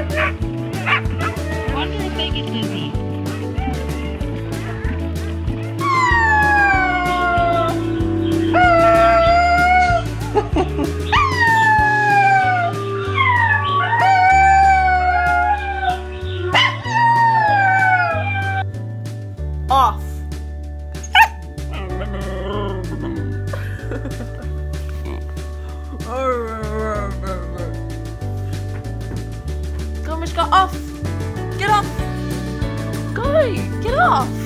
Wonder if they get dizzy. Off. Go, Miska, off! Get off! Go! Get off!